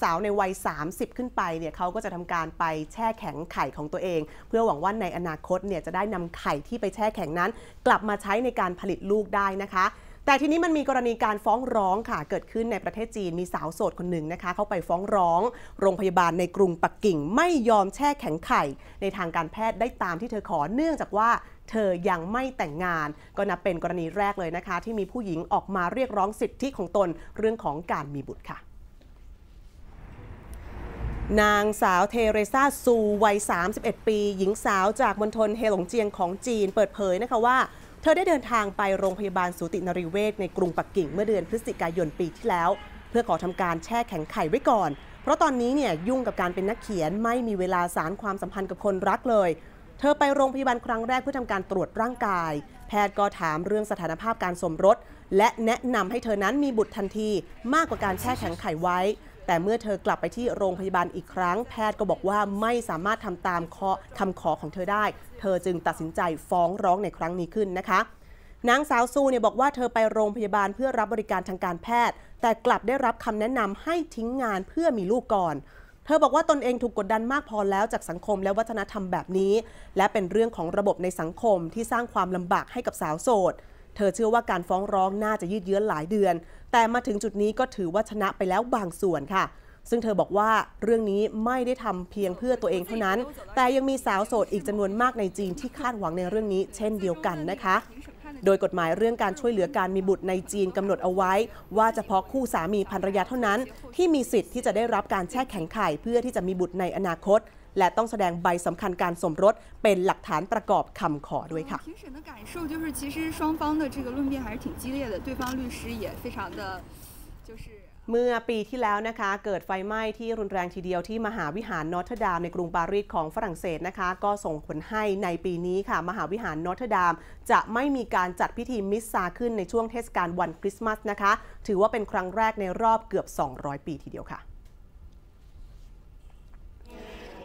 สาวๆในวัย30ขึ้นไปเนี่ยเขาก็จะทำการไปแช่แข็งไข่ของตัวเองเพื่อหวังว่าในอนาคตเนี่ยจะได้นำไข่ที่ไปแช่แข็งนั้นกลับมาใช้ในการผลิตลูกได้นะคะแต่ทีนี้มันมีกรณีการฟ้องร้องค่ะเกิดขึ้นในประเทศจีนมีสาวโสดคนหนึ่งนะคะเขาไปฟ้องร้องโรงพยาบาลในกรุงปักกิ่งไม่ยอมแช่แข็งไข่ในทางการแพทย์ได้ตามที่เธอขอเนื่องจากว่าเธอยังไม่แต่งงานก็นับเป็นกรณีแรกเลยนะคะที่มีผู้หญิงออกมาเรียกร้องสิทธิของตนเรื่องของการมีบุตรค่ะนางสาวเทเรซาซูวัย31ปีหญิงสาวจากมณฑลเฮหลงเจียงของจีนเปิดเผยนะคะว่าเธอได้เดินทางไปโรงพยาบาลสูตินรีเวชในกรุงปักกิ่งเมื่อเดือนพฤศจิกายนปีที่แล้วเพื่อขอทำการแช่แข็งไข่ไว้ก่อนเพราะตอนนี้เนี่ยยุ่งกับการเป็นนักเขียนไม่มีเวลาสารความสัมพันธ์กับคนรักเลยเธอไปโรงพยาบาลครั้งแรกเพื่อทำการตรวจร่างกายแพทย์ก็ถามเรื่องสถานภาพการสมรสและแนะนำให้เธอนั้นมีบุตรทันทีมากกว่าการแช่แข็งไข่ไว้แต่เมื่อเธอกลับไปที่โรงพยาบาลอีกครั้งแพทย์ก็บอกว่าไม่สามารถทำตามคำขอของเธอได้เธอจึงตัดสินใจฟ้องร้องในครั้งนี้ขึ้นนะคะนางสาวซูเนี่ยบอกว่าเธอไปโรงพยาบาลเพื่อรับบริการทางการแพทย์แต่กลับได้รับคำแนะนำให้ทิ้งงานเพื่อมีลูกก่อนเธอบอกว่าตนเองถูกกดดันมากพอแล้วจากสังคมและวัฒนธรรมแบบนี้และเป็นเรื่องของระบบในสังคมที่สร้างความลำบากให้กับสาวโสดเธอเชื่อว่าการฟ้องร้องน่าจะยืดเยื้อหลายเดือนแต่มาถึงจุดนี้ก็ถือว่าชนะไปแล้วบางส่วนค่ะซึ่งเธอบอกว่าเรื่องนี้ไม่ได้ทำเพียงเพื่อตัวเองเท่านั้นแต่ยังมีสาวโสดอีกจำนวนมากในจีนที่คาดหวังในเรื่องนี้เช่นเดียวกันนะคะโดยกฎหมายเรื่องการช่วยเหลือการมีบุตรในจีนกำหนดเอาไว้ว่าเฉพาะคู่สามีภรรยาเท่านั้นที่มีสิทธิ์ที่จะได้รับการแช่แข็งไข่เพื่อที่จะมีบุตรในอนาคตและต้องแสดงใบสำคัญการสมรสเป็นหลักฐานประกอบคำขอด้วยค่ะเมื่อปีที่แล้วนะคะเกิดไฟไหม้ที่รุนแรงทีเดียวที่มหาวิหารนอตเทอร์ดามในกรุงปารีสของฝรั่งเศสนะคะก็ส่งผลให้ในปีนี้ค่ะมหาวิหารนอตเทอร์ดามจะไม่มีการจัดพิธีมิสซาขึ้นในช่วงเทศกาลวันคริสต์มาสนะคะถือว่าเป็นครั้งแรกในรอบเกือบ200ปีทีเดียวค่ะ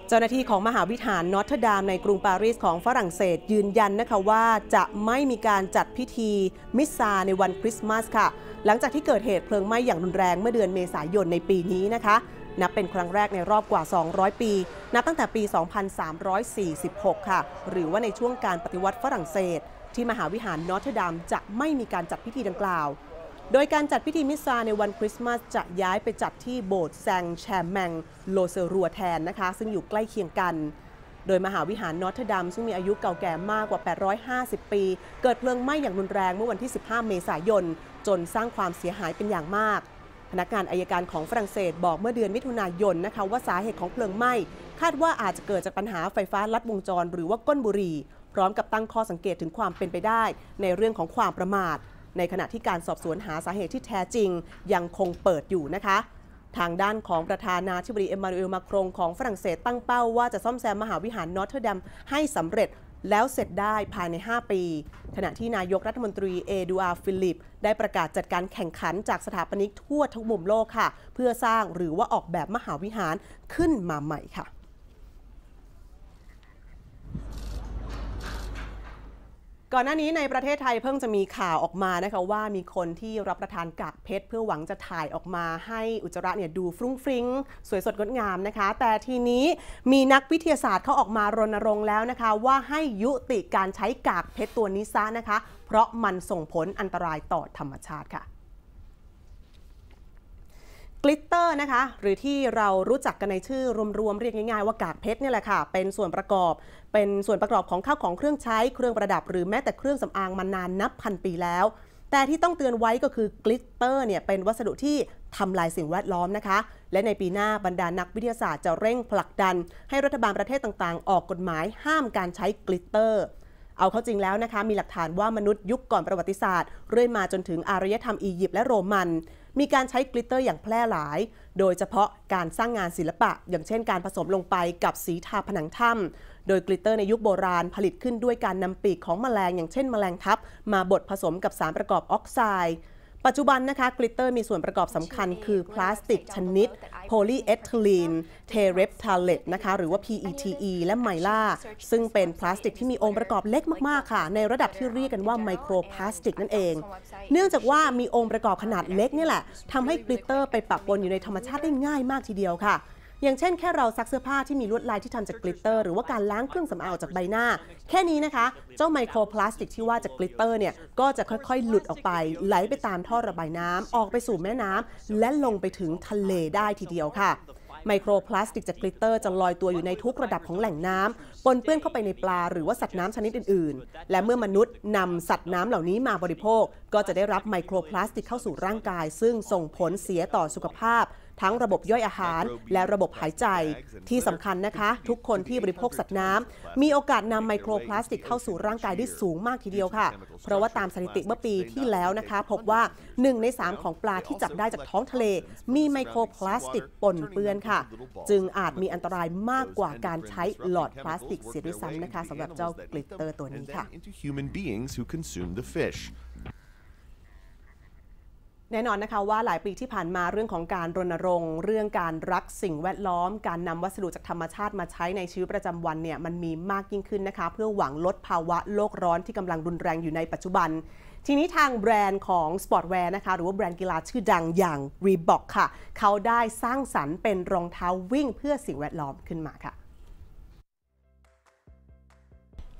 เจ้าหน้าที่ของมหาวิหารนอตเทอร์ดามในกรุงปารีสของฝรั่งเศสยืนยันนะคะว่าจะไม่มีการจัดพิธีมิสซาในวันคริสต์มาสค่ะหลังจากที่เกิดเหตุเพลิงไหม้อย่างรุนแรงเมื่อเดือนเมษายนในปีนี้นะคะนับเป็นครั้งแรกในรอบกว่า200ปีนับตั้งแต่ปี 2346 ค่ะหรือว่าในช่วงการปฏิวัติฝรั่งเศสที่มหาวิหารนอตเทอร์ดามจะไม่มีการจัดพิธีดังกล่าวโดยการจัดพิธีมิสซาในวันคริสต์มาสจะย้ายไปจัดที่โบสถ์แซงแชร์แมงโลเซรัวแทนนะคะซึ่งอยู่ใกล้เคียงกันโดยมหาวิหารนอตเทอร์ดัมซึ่งมีอายุเก่าแก่มากกว่า850ปีเกิดเพลิงไหม้อย่างรุนแรงเมื่อวันที่15 เมษายนจนสร้างความเสียหายเป็นอย่างมากท นักงานอัยการของฝรั่งเศสบอกเมื่อเดือนมิถุนายนนะคะว่าสาเหตุของเพลิงไหม้คาดว่าอาจจะเกิดจากปัญหาไฟฟ้าลัดวงจรหรือว่าก้นบุหรี่พร้อมกับตั้งข้อสังเกตถึงความเป็นไปได้ในเรื่องของความประมาทในขณะที่การสอบสวนหาสาเหตุที่แท้จริงยังคงเปิดอยู่นะคะทางด้านของประธานาธิบดีเอ็มมานูเอลมาครงของฝรั่งเศสตั้งเป้าว่าจะซ่อมแซมมหาวิหารนอตเทอร์ดัมให้สำเร็จแล้วเสร็จได้ภายใน5ปีขณะที่นายกรัฐมนตรีเอดูอาร์ฟิลิปได้ประกาศจัดการแข่งขันจากสถาปนิกทั่วทั้งมุมโลกค่ะเพื่อสร้างหรือว่าออกแบบมหาวิหารขึ้นมาใหม่ค่ะก่อนหน้านี้ในประเทศไทยเพิ่งจะมีข่าวออกมานะคะว่ามีคนที่รับประทานกากเพชรเพื่อหวังจะถ่ายออกมาให้อุจจาระเนี่ยดูฟรุ้งฟริ้งสวยสดงดงามนะคะแต่ทีนี้มีนักวิทยาศาสตร์เขาออกมารณรงค์แล้วนะคะว่าให้ยุติการใช้กากเพชรตัวนี้ซะนะคะเพราะมันส่งผลอันตรายต่อธรรมชาติค่ะกลิตเตอร์นะคะหรือที่เรารู้จักกันในชื่อรวมๆเรียกง่ายๆว่ากากเพชรนี่แหละค่ะเป็นส่วนประกอบของข้าวของเครื่องใช้เครื่องประดับหรือแม้แต่เครื่องสำอางมานานนับพันปีแล้วแต่ที่ต้องเตือนไว้ก็คือกลิตเตอร์เนี่ยเป็นวัสดุที่ทำลายสิ่งแวดล้อมนะคะและในปีหน้าบรรดานักวิทยาศาสตร์จะเร่งผลักดันให้รัฐบาลประเทศต่างๆออกกฎหมายห้ามการใช้กลิตเตอร์เอาเข้าจริงแล้วนะคะมีหลักฐานว่ามนุษย์ยุคก่อนประวัติศาสตร์เรื่อยมาจนถึงอารยธรรมอียิปต์และโรมันมีการใช้กลิตเตอร์อย่างแพร่หลายโดยเฉพาะการสร้างงานศิลปะอย่างเช่นการผสมลงไปกับสีทาผนังถ้ำโดยกลิตเตอร์ในยุคโบราณผลิตขึ้นด้วยการนำปีกของแมลงอย่างเช่นแมลงทับมาบดผสมกับสารประกอบออกไซด์ปัจจุบันนะคะกลิตเตอร์มีส่วนประกอบสำคัญคือพลาสติกชนิดโพลีเอทิลีนเทเรปทาเลตนะคะหรือว่า PETE และไมล่าซึ่งเป็นพลาสติกที่มีองค์ประกอบเล็กมากๆค่ะในระดับที่เรียกกันว่าไมโครพลาสติกนั่นเองเนื่องจากว่ามีองค์ประกอบขนาดเล็กนี่แหละทำให้กลิตเตอร์ไปปะปนอยู่ในธรรมชาติได้ง่ายมากทีเดียวค่ะอย่างเช่นแค่เราซักเสื้อผ้าที่มีลวดลายที่ทำจากกลิตเตอร์หรือว่าการล้างเครื่องสำอางออกจากใบหน้าแค่นี้นะคะเจ้าไมโครพลาสติกที่ว่าจากกลิตเตอร์เนี่ยก็จะค่อยๆหลุดออกไปไหลไปตามท่อระบายน้ำออกไปสู่แม่น้ำและลงไปถึงทะเลได้ทีเดียวค่ะไมโครพลาสติกจากกลิตเตอร์จะลอยตัวอยู่ในทุกระดับของแหล่งน้ำปนเปื้อนเข้าไปในปลาหรือว่าสัตว์น้ำชนิดอื่นๆและเมื่อมนุษย์นำสัตว์น้ำเหล่านี้มาบริโภคก็จะได้รับไมโครพลาสติกเข้าสู่ร่างกายซึ่งส่งผลเสียต่อสุขภาพทั้งระบบย่อยอาหารและระบบหายใจที่สำคัญนะคะทุกคนที่บริโภคสัตว์น้ำมีโอกาสนำไมโครพลาสติกเข้าสู่ร่างกายได้สูงมากทีเดียวค่ะเพราะว่าตามสถิติเมื่อปีที่แล้วนะคะพบว่า1ใน3ของปลาที่จับได้จากท้องทะเลมีไมโครพลาสติกปนเปื้อนค่ะจึงอาจมีอันตรายมากกว่าการใช้หลอดพลาสติกเสียด้วยซ้ำนะคะสำหรับเจ้ากลิตเตอร์ตัวนี้ค่ะแน่นอนนะคะว่าหลายปีที่ผ่านมาเรื่องของการรณรงค์เรื่องการรักสิ่งแวดล้อมการนำวัสดุจากธรรมชาติมาใช้ในชีวิตประจำวันเนี่ยมันมีมากยิ่งขึ้นนะคะเพื่อหวังลดภาวะโลกร้อนที่กำลังรุนแรงอยู่ในปัจจุบันทีนี้ทางแบรนด์ของสปอร์ตแวร์นะคะหรือว่าแบรนด์กีฬาชื่อดังอย่าง Reebok ค่ะเขาได้สร้างสรรค์เป็นรองเท้าวิ่งเพื่อสิ่งแวดล้อมขึ้นมาค่ะ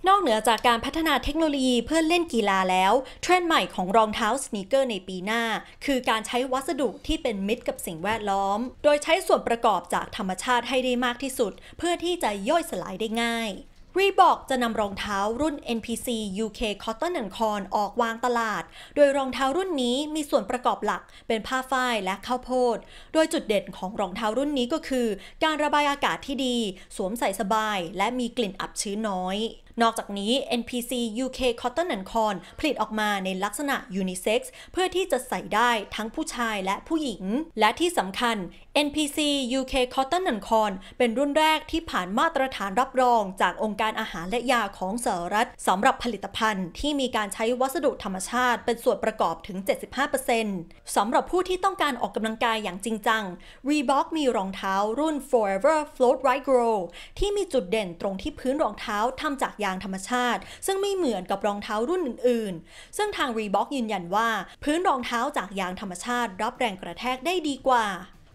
นอกเหนือจากการพัฒนาเทคโนโลยีเพื่อเล่นกีฬาแล้วเทรนด์ใหม่ของรองเท้าสนีกเกอร์ในปีหน้าคือการใช้วัสดุที่เป็นมิตรกับสิ่งแวดล้อมโดยใช้ส่วนประกอบจากธรรมชาติให้ได้มากที่สุดเพื่อที่จะย่อยสลายได้ง่าย Reebok จะนำรองเท้ารุ่น NPC UK Cotton and Corn ออกวางตลาดโดยรองเท้ารุ่นนี้มีส่วนประกอบหลักเป็นผ้าฝ้ายและข้าวโพดโดยจุดเด่นของรองเท้ารุ่นนี้ก็คือการระบายอากาศที่ดีสวมใส่สบายและมีกลิ่นอับชื้นน้อยนอกจากนี้ NPC UK Cotton and Corn ผลิตออกมาในลักษณะยูนิเซ็กซ์เพื่อที่จะใส่ได้ทั้งผู้ชายและผู้หญิงและที่สำคัญ NPC UK Cotton and Corn เป็นรุ่นแรกที่ผ่านมาตรฐานรับรองจากองค์การอาหารและยาของสหรัฐสำหรับผลิตภัณฑ์ที่มีการใช้วัสดุธรรมชาติเป็นส่วนประกอบถึง 75% สำหรับผู้ที่ต้องการออกกำลังกายอย่างจริงจัง Reebok มีรองเท้ารุ่น Forever Float Ride Grow ที่มีจุดเด่นตรงที่พื้นรองเท้าทำจากยางธรรมชาติซึ่งไม่เหมือนกับรองเท้ารุ่นอื่นๆซึ่งทาง Reebok ยืนยันว่าพื้นรองเท้าจากยางธรรมชาติรับแรงกระแทกได้ดีกว่า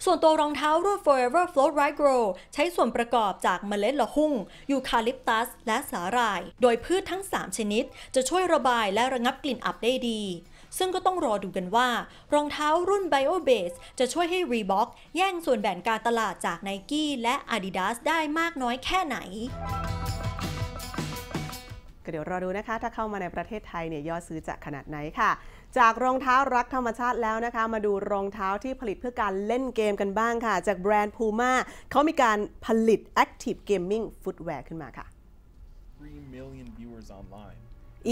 ส่วนตัวรองเท้ารุ่น Forever Float Ride Grow ใช้ส่วนประกอบจากเมล็ดละหุ่งยูคาลิปตัสและสาหร่ายโดยพืชทั้ง3ชนิดจะช่วยระบายและระงับกลิ่นอับได้ดีซึ่งก็ต้องรอดูกันว่ารองเท้ารุ่น Bio Base จะช่วยให้ Reebok แย่งส่วนแบ่งการตลาดจาก Nike และ Adidas ได้มากน้อยแค่ไหน เดี๋ยวรอดูนะคะถ้าเข้ามาในประเทศไทยเนี่ยยอดซื้อจะขนาดไหนค่ะจากรองเท้ารักธรรมชาติแล้วนะคะมาดูรองเท้าที่ผลิตเพื่อการเล่นเกมกันบ้างค่ะจากแบรนด์ Puma เขามีการผลิต Active Gaming Footwear ขึ้นมาค่ะ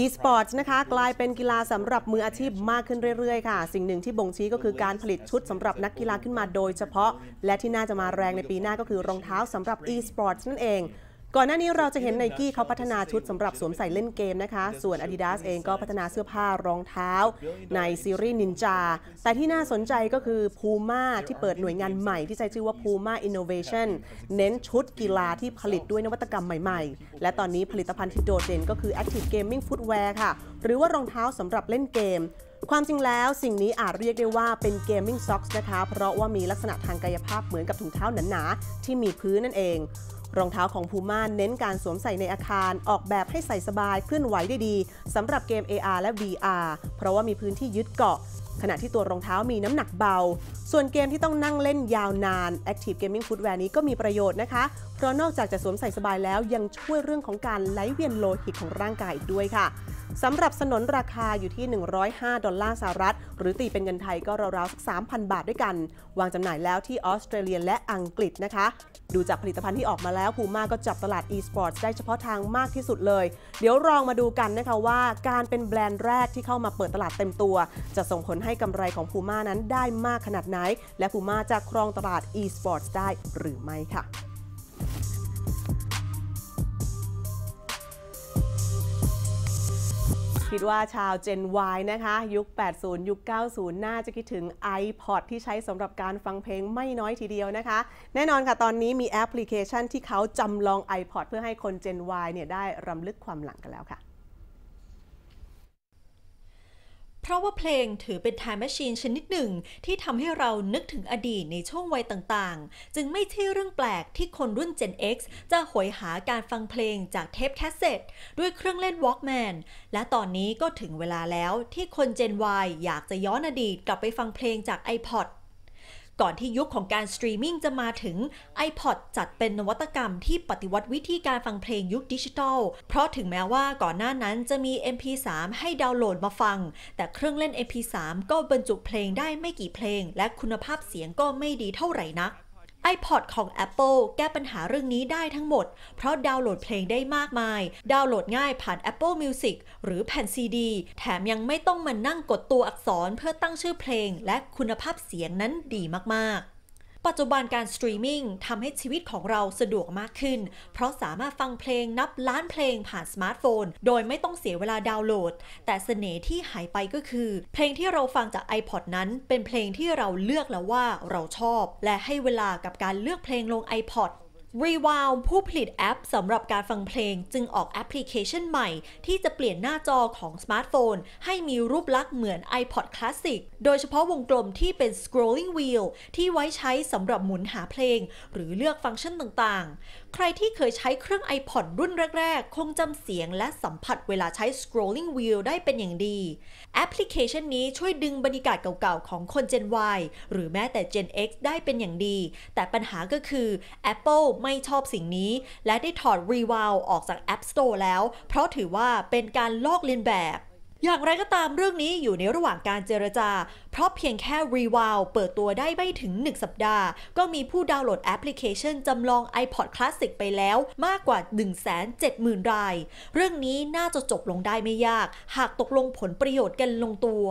e-sports นะคะกลายเป็นกีฬาสำหรับมืออาชีพมากขึ้นเรื่อยๆค่ะสิ่งหนึ่งที่บ่งชี้ก็คือการผลิตชุดสำหรับนักกีฬาขึ้นมาโดยเฉพาะและที่น่าจะมาแรงในปีหน้าก็คือรองเท้าสำหรับ e-sports นั่นเองก่อนหน้านี้เราจะเห็น Nike เขาพัฒนาชุดสำหรับสวมใส่เล่นเกมนะคะส่วน Adidas เองก็พัฒนาเสื้อผ้ารองเท้าในซีรีส์ Ninja แต่ที่น่าสนใจก็คือ Puma ที่เปิดหน่วยงานใหม่ที่ใช้ชื่อว่า Puma Innovation เน้นชุดกีฬาที่ผลิตด้วยนวัตกรรมใหม่ๆและตอนนี้ผลิตภัณฑ์ที่โดดเด่นก็คือ Active Gaming Footwear ค่ะหรือว่ารองเท้าสำหรับเล่นเกมความจริงแล้วสิ่งนี้อาจเรียกได้ว่าเป็น Gaming Socks นะคะเพราะว่ามีลักษณะทางกายภาพเหมือนกับถุงเท้าหนาๆที่มีพื้นนั่นเองรองเท้าของ Puma เน้นการสวมใส่ในอาคารออกแบบให้ใส่สบายเคลื่อนไหวได้ดีสำหรับเกม AR และ VR เพราะว่ามีพื้นที่ยึดเกาะขณะที่ตัวรองเท้ามีน้ำหนักเบาส่วนเกมที่ต้องนั่งเล่นยาวนาน Active Gaming Footwear นี้ก็มีประโยชน์นะคะเพราะนอกจากจะสวมใส่สบายแล้วยังช่วยเรื่องของการไหลเวียนโลหิตของร่างกายอีกด้วยค่ะสำหรับสนนราคาอยู่ที่$105หรือตีเป็นเงินไทยก็ราวๆ 3,000 บาทด้วยกันวางจำหน่ายแล้วที่ออสเตรเลียและอังกฤษนะคะดูจากผลิตภัณฑ์ที่ออกมาแล้ว Puma ก็จับตลาด e-sports ได้เฉพาะทางมากที่สุดเลยเดี๋ยวลองมาดูกันนะคะว่าการเป็นแบรนด์แรกที่เข้ามาเปิดตลาดเต็มตัวจะส่งผลให้กำไรของ Puma นั้นได้มากขนาดไหนและ Puma จะครองตลาด e-sports ได้หรือไม่ค่ะคิดว่าชาว Gen Y นะคะยุค80ยุค90น่าจะคิดถึง iPod ที่ใช้สำหรับการฟังเพลงไม่น้อยทีเดียวนะคะแน่นอนค่ะตอนนี้มีแอปพลิเคชันที่เขาจำลอง iPod เพื่อให้คน Gen Y เนี่ยได้รำลึกความหลังกันแล้วค่ะเพราะว่าเพลงถือเป็น Time Machine ชนิดหนึ่งที่ทำให้เรานึกถึงอดีตในช่วงวัยต่างๆจึงไม่ใช่เรื่องแปลกที่คนรุ่น Gen X จะหวยหาการฟังเพลงจากเทปแคสเซ็ตด้วยเครื่องเล่น Walkman และตอนนี้ก็ถึงเวลาแล้วที่คน Gen Y อยากจะย้อนอดีตกลับไปฟังเพลงจาก iPodก่อนที่ยุคของการสตรีมมิ่งจะมาถึง iPod จัดเป็นนวัตกรรมที่ปฏิวัติวิธีการฟังเพลงยุคดิจิทัลเพราะถึงแม้ว่าก่อนหน้านั้นจะมี MP3 ให้ดาวน์โหลดมาฟังแต่เครื่องเล่น MP3 ก็บรรจุเพลงได้ไม่กี่เพลงและคุณภาพเสียงก็ไม่ดีเท่าไหร่นัก iPod ของ Apple แก้ปัญหาเรื่องนี้ได้ทั้งหมดเพราะดาวน์โหลดเพลงได้มากมายดาวน์โหลดง่ายผ่าน Apple Music หรือแผ่น CD แถมยังไม่ต้องมานั่งกดตัวอักษรเพื่อตั้งชื่อเพลงและคุณภาพเสียงนั้นดีมากๆปัจจุบันการสตรีมมิ่งทำให้ชีวิตของเราสะดวกมากขึ้นเพราะสามารถฟังเพลงนับล้านเพลงผ่านสมาร์ทโฟนโดยไม่ต้องเสียเวลาดาวน์โหลดแต่เสน่ห์ที่หายไปก็คือเพลงที่เราฟังจาก iPod นั้นเป็นเพลงที่เราเลือกแล้วว่าเราชอบและให้เวลากับการเลือกเพลงลง iPod Rewind ผู้ผลิตแอปสำหรับการฟังเพลงจึงออกแอปพลิเคชันใหม่ที่จะเปลี่ยนหน้าจอของสมาร์ทโฟนให้มีรูปลักษณ์เหมือน iPod Classic โดยเฉพาะวงกลมที่เป็น scrolling wheel ที่ไว้ใช้สำหรับหมุนหาเพลงหรือเลือกฟังก์ชันต่างๆใครที่เคยใช้เครื่อง iPod รุ่นแรกๆคงจำเสียงและสัมผัสเวลาใช้ scrolling wheel ได้เป็นอย่างดีแอปพลิเคชันนี้ช่วยดึงบรรยากาศเก่าๆของคน Gen Y หรือแม้แต่ Gen X ได้เป็นอย่างดีแต่ปัญหาก็คือ Appleไม่ชอบสิ่งนี้และได้ถอด Rewound ออกจาก App Store แล้วเพราะถือว่าเป็นการลอกเลียนแบบอย่างไรก็ตามเรื่องนี้อยู่ในระหว่างการเจรจาเพราะเพียงแค่ Rewound เปิดตัวได้ไม่ถึง1สัปดาห์ก็มีผู้ดาวน์โหลดแอปพลิเคชันจำลอง iPod Classic ไปแล้วมากกว่า 170,000 รายเรื่องนี้น่าจะจบลงได้ไม่ยากหากตกลงผลประโยชน์กันลงตัว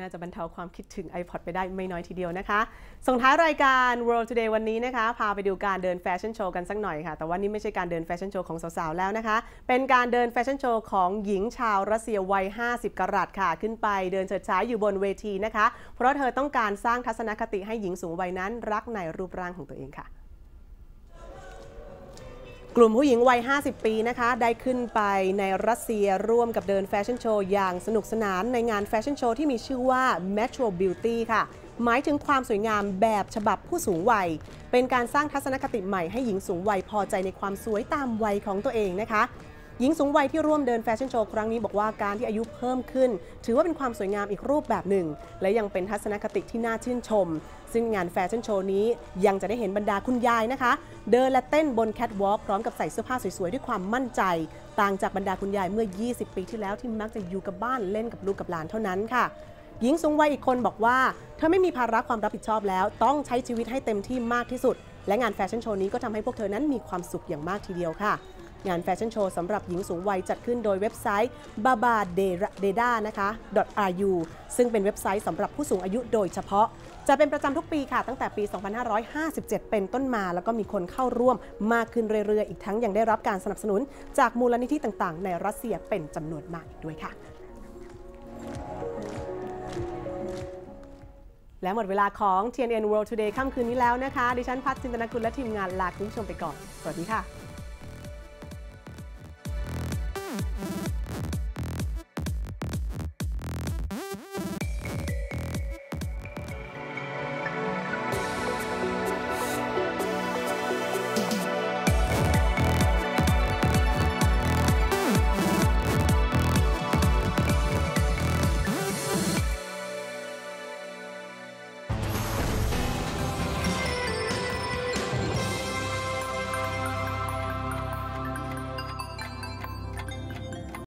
น่าจะบรรเทาความคิดถึง iPod ไปได้ไม่น้อยทีเดียวนะคะส่งท้ายรายการ World Today วันนี้นะคะพาไปดูการเดินแฟชั่นโชว์กันสักหน่อยค่ะแต่ว่านี่ไม่ใช่การเดินแฟชั่นโชว์ของสาวๆแล้วนะคะเป็นการเดินแฟชั่นโชว์ของหญิงชาวรัสเซียวัย50กะรัตค่ะขึ้นไปเดินเฉิดฉายอยู่บนเวทีนะคะเพราะเธอต้องการสร้างทัศนคติให้หญิงสูงวัยนั้นรักในรูปร่างของตัวเองค่ะกลุ่มผู้หญิงวัย50ปีนะคะได้ขึ้นไปในรัสเซียร่วมกับเดินแฟชั่นโชว์อย่างสนุกสนานในงานแฟชั่นโชว์ที่มีชื่อว่า Metro Beauty ค่ะหมายถึงความสวยงามแบบฉบับผู้สูงวัยเป็นการสร้างทัศนคติใหม่ให้หญิงสูงวัยพอใจในความสวยตามวัยของตัวเองนะคะ หญิงสูงวัยที่ร่วมเดินแฟชั่นโชว์ครั้งนี้บอกว่าการที่อายุเพิ่มขึ้นถือว่าเป็นความสวยงามอีกรูปแบบหนึ่งและยังเป็นทัศนคติที่น่าชื่นชมซึ่งงานแฟชั่นโชว์นี้ยังจะได้เห็นบรรดาคุณยายนะคะเดินและเต้นบนแคทวอล์กพร้อมกับใส่เสื้อผ้าสวยๆด้วยความมั่นใจต่างจากบรรดาคุณยายเมื่อ20 ปีที่แล้วที่มักจะอยู่กับบ้านเล่นกับลูกกับหลานเท่านั้นค่ะหญิงสูงวัยอีกคนบอกว่าเธอไม่มีภาระความรับผิดชอบแล้วต้องใช้ชีวิตให้เต็มที่มากที่สุดและงานแฟชั่นโชว์นี้ก็ทำให้พวกเธอนั้นมีความสุขอย่างมากทีเดียวค่ะงานแฟชั่นโชว์สำหรับหญิงสูงวัยจัดขึ้นโดยเว็บไซต์ babadeda นะคะ .ru ซึ่งเป็นเว็บไซต์สำหรับผู้สูงอายุโดยเฉพาะจะเป็นประจำทุกปีค่ะตั้งแต่ปี 2557 เป็นต้นมาแล้วก็มีคนเข้าร่วมมากขึ้นเรื่อยๆอีกทั้งยังได้รับการสนับสนุนจากมูลนิธิต่างๆในรัสเซียเป็นจำนวนมากด้วยค่ะและหมดเวลาของ TNN World Today ค่ำคืนนี้แล้วนะคะดิฉันพัชรินทร์ จินตนากุลและทีมงานลาคุณผู้ชมไปก่อนสวัสดีค่ะ